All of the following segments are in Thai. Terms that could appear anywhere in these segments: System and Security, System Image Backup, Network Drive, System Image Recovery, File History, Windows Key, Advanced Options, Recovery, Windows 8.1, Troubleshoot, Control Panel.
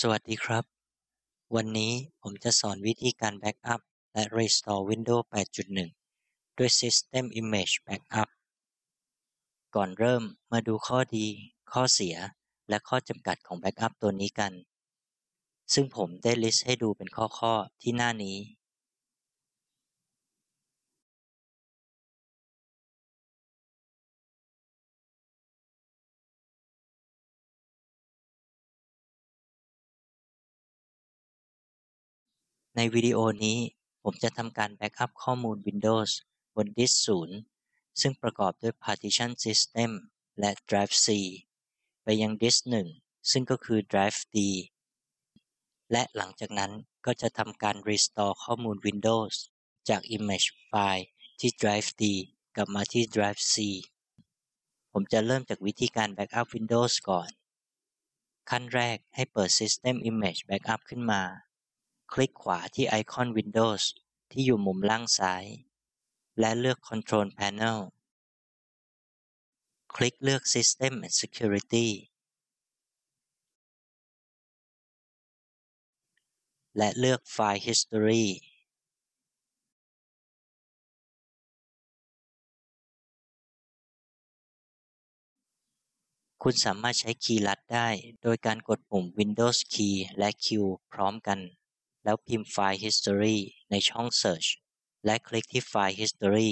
สวัสดีครับวันนี้ผมจะสอนวิธีการแบ็กอัพและ Restore Windows 8.1 ด้วย System Image Backup ก่อนเริ่มมาดูข้อดีข้อเสียและข้อจำกัดของแบ็กอัพตัวนี้กันซึ่งผมได้ลิสต์ให้ดูเป็นข้อที่หน้านี้ในวิดีโอนี้ผมจะทำการแบ็กอัพข้อมูล Windows บนดิสก์ 0ซึ่งประกอบด้วย Partition System และ Drive C ไปยังดิสก์ 1ซึ่งก็คือ Drive D และหลังจากนั้นก็จะทำการ Restore ข้อมูล Windows จาก Image File ที่ Drive D กลับมาที่ Drive C ผมจะเริ่มจากวิธีการแบ็กอัพ Windows ก่อนขั้นแรกให้เปิด System Image Backup ขึ้นมาคลิกขวาที่ไอคอน Windows ที่อยู่มุมล่างซ้ายและเลือก Control Panel คลิกเลือก System and Security และเลือก File History คุณสามารถใช้คีย์ลัดได้โดยการกดปุ่ม Windows Key และ Q พร้อมกันแล้วพิมพ์ File History ในช่อง Search และคลิกที่ File History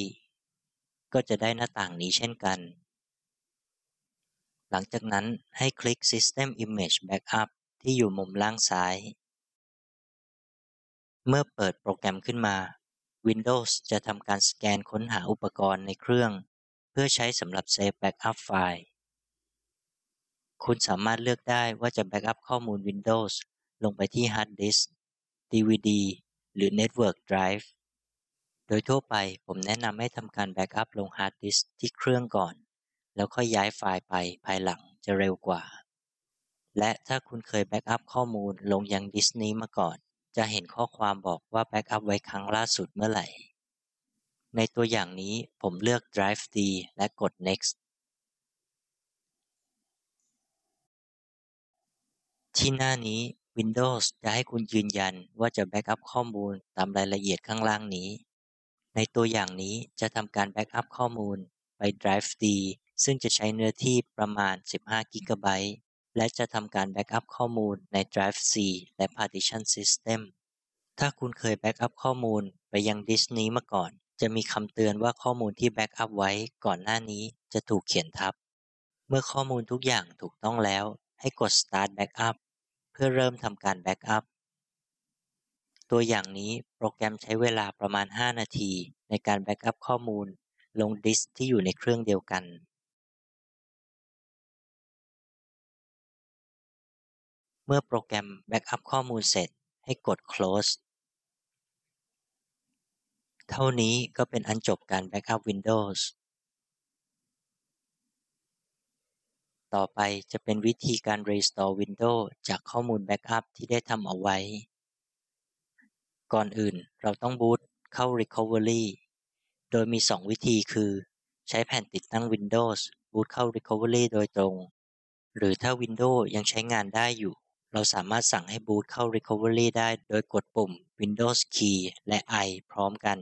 ก็จะได้หน้าต่างนี้เช่นกันหลังจากนั้นให้คลิก System Image Backup ที่อยู่มุมล่างซ้ายเมื่อเปิดโปรแกรมขึ้นมา Windows จะทำการสแกนค้นหาอุปกรณ์ในเครื่องเพื่อใช้สำหรับ Save Backup File คุณสามารถเลือกได้ว่าจะ Backup ข้อมูล Windows ลงไปที่ Hard Disk DVD หรือ Network Drive โดยทั่วไปผมแนะนำให้ทำการแบ็กอัพลง Hard Disk ที่เครื่องก่อนแล้วค่อยย้ายไฟล์ไปภายหลังจะเร็วกว่าและถ้าคุณเคยแบ็กอัพข้อมูลลงยังดิสก์นี้มาก่อนจะเห็นข้อความบอกว่าแบ็กอัพไว้ครั้งล่าสุดเมื่อไหร่ในตัวอย่างนี้ผมเลือก Drive D และกด Next ที่หน้านี้Windows จะให้คุณยืนยันว่าจะแบ็กอัพข้อมูลตามรายละเอียดข้างล่างนี้ในตัวอย่างนี้จะทำการแบ็กอัพข้อมูลไป Drive D ซึ่งจะใช้เนื้อที่ประมาณ 15 กิกะไบต์และจะทำการแบ็กอัพข้อมูลใน Drive C และ Partition System ถ้าคุณเคยแบ็กอัพข้อมูลไปยังดิสก์นี้มาก่อนจะมีคำเตือนว่าข้อมูลที่แบ็กอัพไว้ก่อนหน้านี้จะถูกเขียนทับเมื่อข้อมูลทุกอย่างถูกต้องแล้วให้กด Start Backupเพื่อเริ่มทำการแบ็กอัพตัวอย่างนี้โปรแกรมใช้เวลาประมาณ5นาทีในการแบ็กอัพข้อมูลลงดิสก์ที่อยู่ในเครื่องเดียวกันเมื่อโปรแกรมแบ็กอัพข้อมูลเสร็จให้กด Close เท่านี้ก็เป็นอันจบการแบ็กอัพ Windows ต่อไปจะเป็นวิธีการ Restore Windows จากข้อมูล Backup ที่ได้ทำเอาไว้ก่อนอื่นเราต้องบูตเข้า Recovery โดยมี2วิธีคือใช้แผ่นติดตั้ง Windows บูตเข้า Recovery โดยตรงหรือถ้า Windows ยังใช้งานได้อยู่เราสามารถสั่งให้บูตเข้า Recovery ได้โดยกดปุ่ม Windows Key และ I พร้อมกัน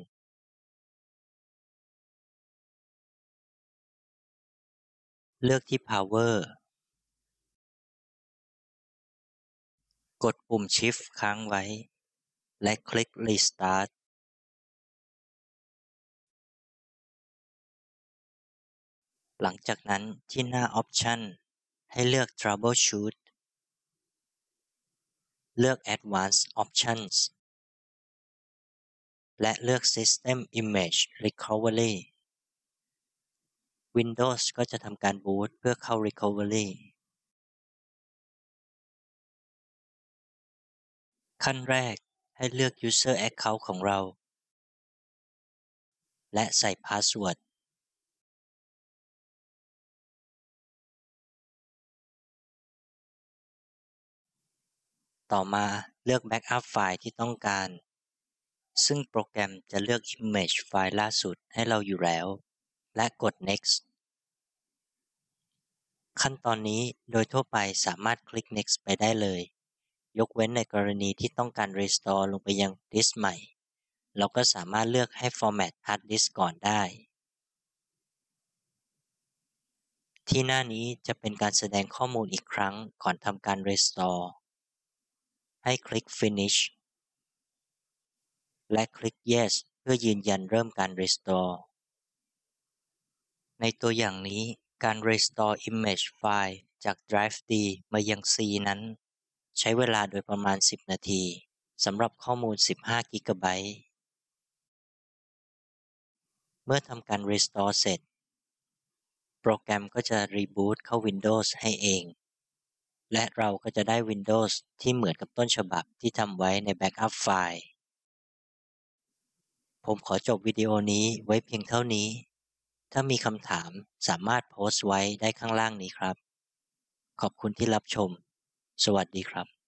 เลือกที่ Power กดปุ่ม Shift ค้างไว้และคลิก Restart หลังจากนั้นที่หน้า Option ให้เลือก Troubleshoot เลือก Advanced Options และเลือก System Image Recovery Windows ก็จะทำการบูตเพื่อเข้า Recovery ขั้นแรกให้เลือก User Account ของเราและใส่พาสเวิร์ดต่อมาเลือก Backup ไฟล์ที่ต้องการซึ่งโปรแกรมจะเลือก Image ไฟล์ล่าสุดให้เราอยู่แล้วและกด Next ขั้นตอนนี้โดยทั่วไปสามารถคลิก Next ไปได้เลย ยกเว้นในกรณีที่ต้องการ Restore ลงไปยังดิสก์ใหม่เราก็สามารถเลือกให้ Format Hard Disk ก่อนได้ที่หน้านี้จะเป็นการแสดงข้อมูลอีกครั้งก่อนทำการ Restore ให้คลิก Finish และคลิก Yes เพื่อยืนยันเริ่มการ Restore ในตัวอย่างนี้การ Restore Image File จาก Drive D มายัง C นั้นใช้เวลาโดยประมาณ10นาทีสำหรับข้อมูล15 กิกะไบต์เมื่อทำการ Restore เสร็จโปรแกรมก็จะ Reboot เข้า Windows ให้เองและเราก็จะได้ Windows ที่เหมือนกับต้นฉบับที่ทำไว้ใน Backup File ผมขอจบวิดีโอนี้ไว้เพียงเท่านี้ถ้ามีคำถามสามารถโพสต์ไว้ได้ข้างล่างนี้ครับขอบคุณที่รับชมสวัสดีครับ